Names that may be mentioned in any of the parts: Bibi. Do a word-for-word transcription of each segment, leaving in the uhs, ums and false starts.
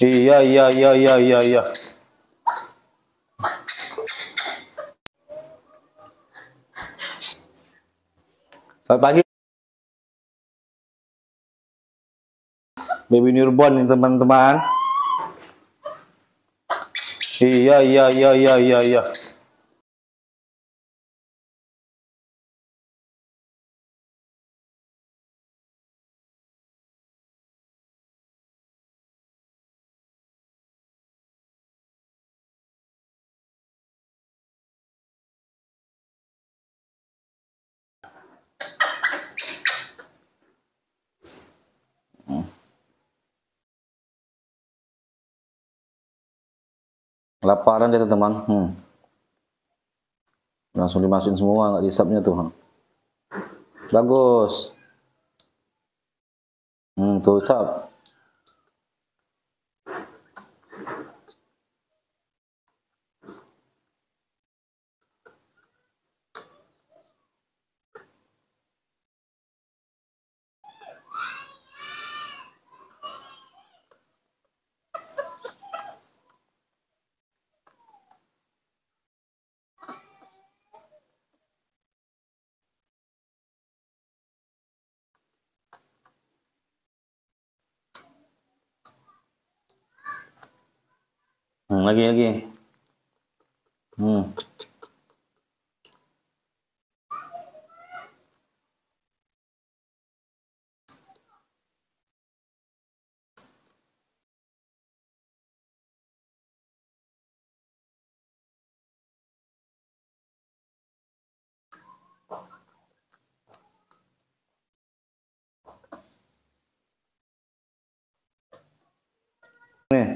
Iya, iya, iya, iya, iya, iya. Selamat pagi. Baby newborn nih, teman-teman. Iya, iya, iya, iya, iya, iya. Laparan dia teman, hmm. Langsung dimasukin semua, nggak dihisapnya tuh, bagus, hmm, tuh hisap. Hmm, lagi lagi, hmm. Nih.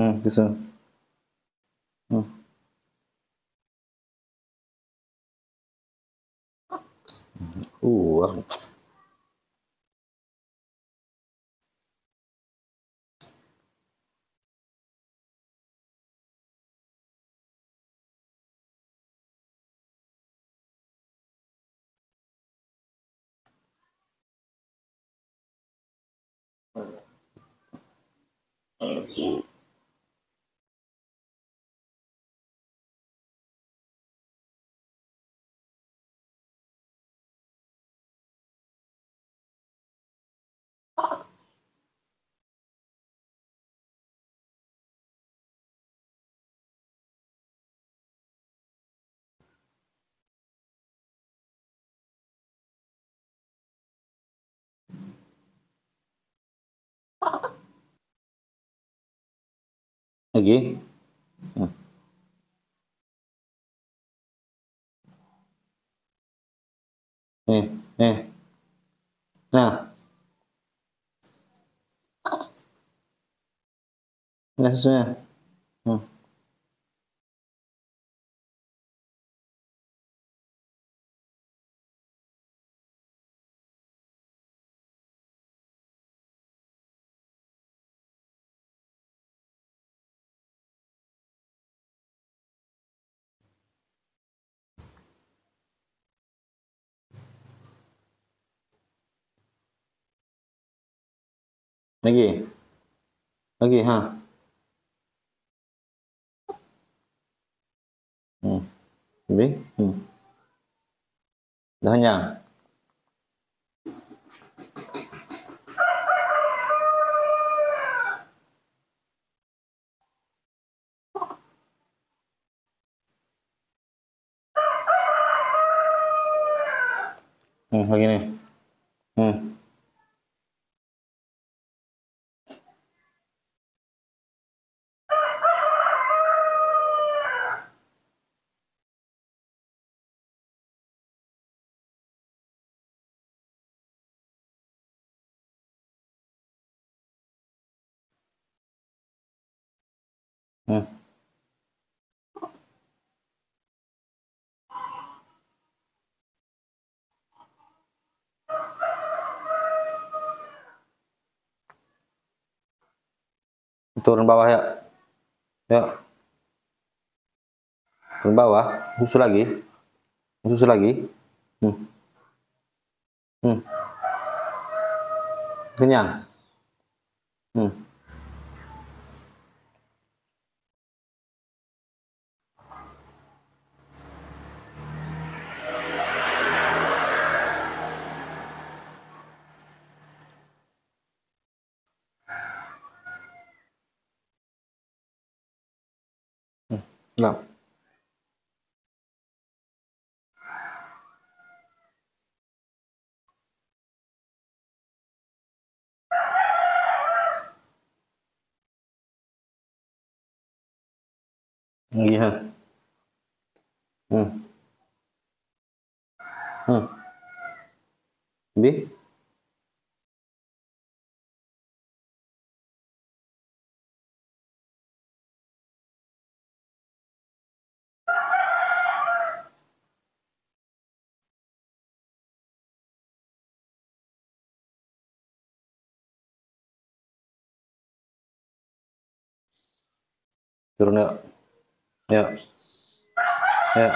Hmm, bisa. Hmm. Uh. Uh. Lagi, hmm. eh, eh, nah, nah sesuai, hmm. Lagi, lagi, ha, hmm, Bibi, hmm, dah kenyang. Hmm, begini. Hmm. Hmm. Turun bawah ya, ya turun bawah, susul lagi, susul lagi, hmm. Hmm. Kenyang, hmm. Nah. Iya. Hmm. Hmm. Bi. Turun ya, ya, ya,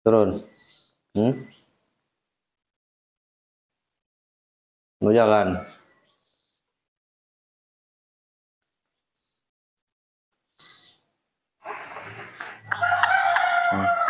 turun, hmm, mau jalan, hmm.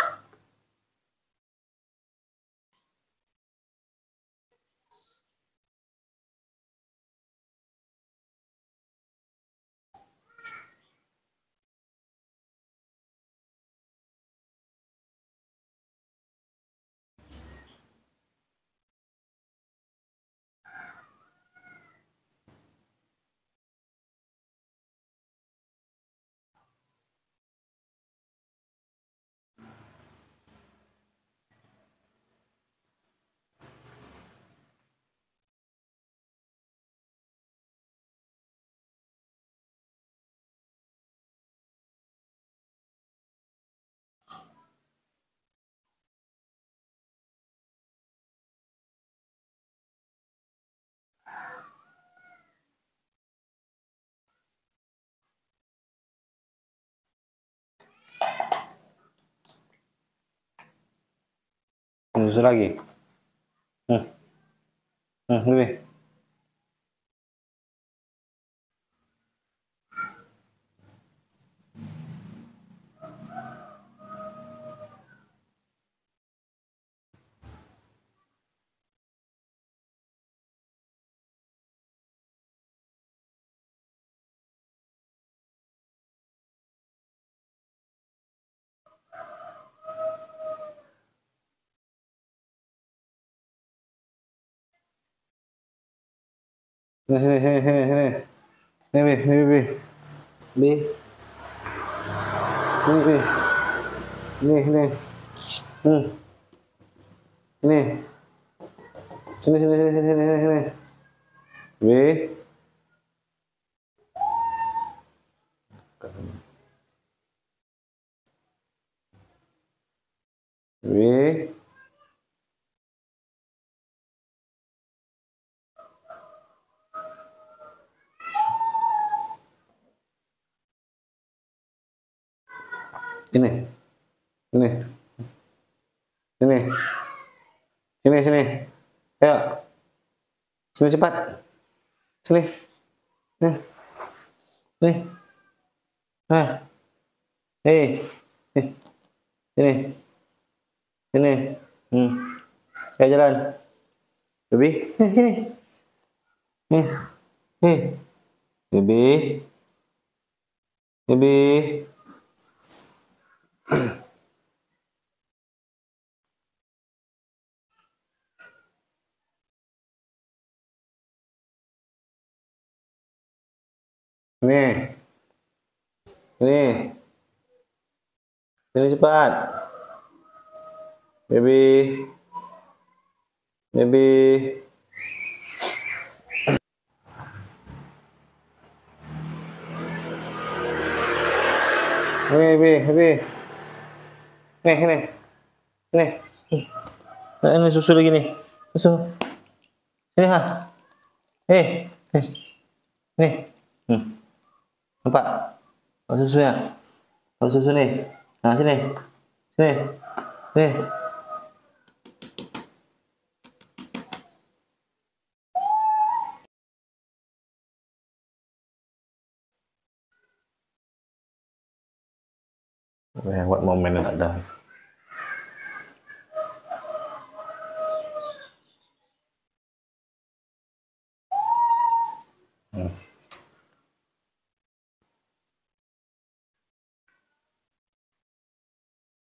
Susul lagi, hmm, hmm, lebih, hehehe, hehehe, hehehe, bi, bi, nih, nih, hmm, nih, sini, sini, sini, sini, sini, bi, bi. Ini, ini, ini, sini, sini, ayo, sini cepat, sini, nih, nih, ah, eh, nih, sini, sini, hmm, saya jalan, lebih, nih, sini, nih, nih, lebih, lebih. Nih. Nih. Sini cepat. Bibi. Bibi. Nih, Bibi, Bibi. Nih, nih. Nih. Nah, ini susu lagi nih. Susu. Sini, ha. Eh, nih. Nih. Hmm. Nampak? Kalau susunya, kalau susu nih, nah sini, sini, sini. Eh, buat momen yang ada. Hmm.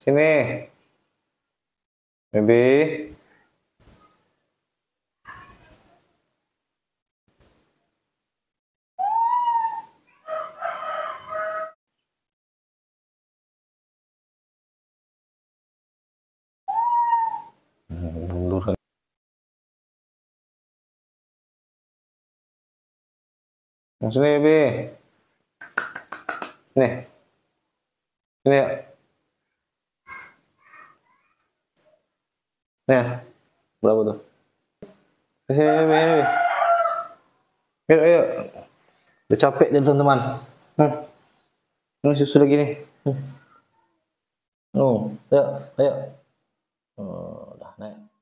Sini, Bibi, mundur. Sini, Bibi. Nih, sini. Nah, berapa tuh? Sini, sini, sini. Ayo, ayo. Udah capek nih teman-teman. Hmm. Ini susu lagi nih. Hmm. Oh, ayo, ayo. Oh, udah naik.